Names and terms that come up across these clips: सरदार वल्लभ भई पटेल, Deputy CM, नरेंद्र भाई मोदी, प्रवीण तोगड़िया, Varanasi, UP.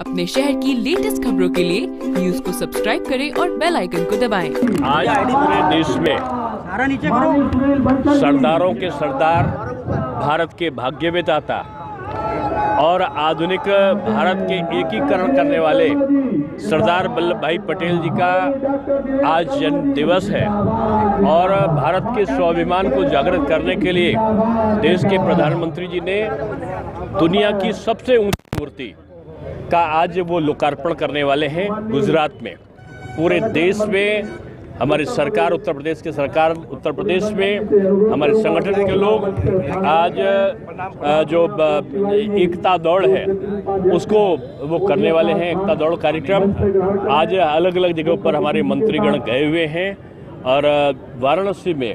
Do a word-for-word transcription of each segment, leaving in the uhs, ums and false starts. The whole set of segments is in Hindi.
अपने शहर की लेटेस्ट खबरों के लिए न्यूज को सब्सक्राइब करें और बेल आइकन को दबाएं। आज पूरे देश में सरदारों के सरदार भारत के भाग्य विधाता और आधुनिक भारत के एकीकरण करने वाले सरदार वल्लभ भाई पटेल जी का आज जन्म दिवस है और भारत के स्वाभिमान को जागृत करने के लिए देश के प्रधानमंत्री जी ने दुनिया की सबसे ऊंची मूर्ति का आज वो लोकार्पण करने वाले हैं गुजरात में। पूरे देश में हमारी सरकार, उत्तर प्रदेश की सरकार, उत्तर प्रदेश में हमारे संगठन के लोग आज जो एकता दौड़ है उसको वो करने वाले हैं। एकता दौड़ कार्यक्रम आज अलग अलग जगहों पर हमारे मंत्रीगण गए हुए हैं और वाराणसी में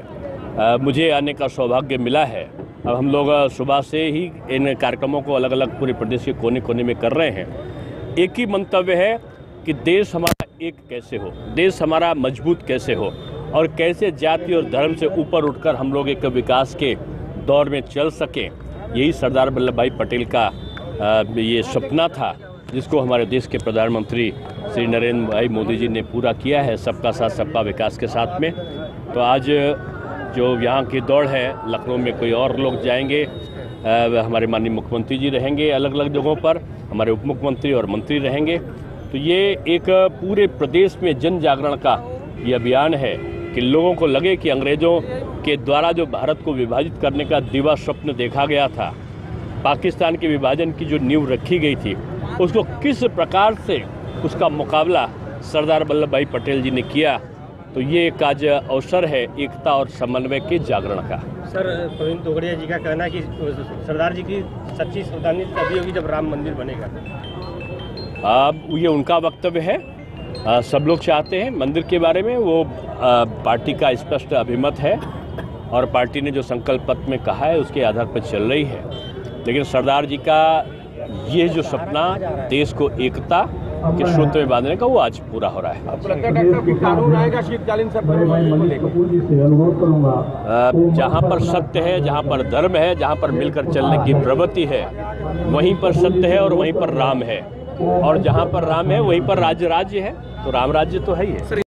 मुझे आने का सौभाग्य मिला है। अब हम लोग सुबह से ही इन कार्यक्रमों को अलग अलग पूरे प्रदेश के कोने कोने में कर रहे हैं। एक ही मंतव्य है कि देश हमारा एक कैसे हो, देश हमारा मजबूत कैसे हो और कैसे जाति और धर्म से ऊपर उठकर हम लोग एक विकास के दौर में चल सकें। यही सरदार वल्लभ भाई पटेल का ये सपना था जिसको हमारे देश के प्रधानमंत्री श्री नरेंद्र भाई मोदी जी ने पूरा किया है, सबका साथ सबका विकास के साथ में। तो आज जो यहाँ की दौड़ है, लखनऊ में कोई और लोग जाएंगे, हमारे माननीय मुख्यमंत्री जी रहेंगे, अलग अलग जगहों पर हमारे उप मुख्यमंत्री और मंत्री रहेंगे। तो ये एक पूरे प्रदेश में जन जागरण का ये अभियान है कि लोगों को लगे कि अंग्रेज़ों के द्वारा जो भारत को विभाजित करने का दिवा स्वप्न देखा गया था, पाकिस्तान के विभाजन की जो नींव रखी गई थी, उसको किस प्रकार से उसका मुकाबला सरदार वल्लभ भाई पटेल जी ने किया। तो ये एक आज अवसर है एकता और समन्वय के जागरण का। सर, प्रवीण तोगड़िया जी का कहना है कि सरदार जी की सच्ची श्रद्धांजलि तभी होगी जब राम मंदिर बनेगा। अब ये उनका वक्तव्य है, आ, सब लोग चाहते हैं मंदिर के बारे में। वो आ, पार्टी का स्पष्ट अभिमत है और पार्टी ने जो संकल्प पत्र में कहा है उसके आधार पर चल रही है। लेकिन सरदार जी का ये जो सपना देश को एकता के सूत्र में बांधने का, वो आज पूरा हो रहा है। जहाँ पर सत्य है, जहाँ पर धर्म है, जहाँ पर मिलकर चलने की प्रवृत्ति है, वहीं पर सत्य है और वहीं पर राम है, और जहाँ पर राम है वहीं पर राज्य राज्य है। तो राम राज्य तो है ही है।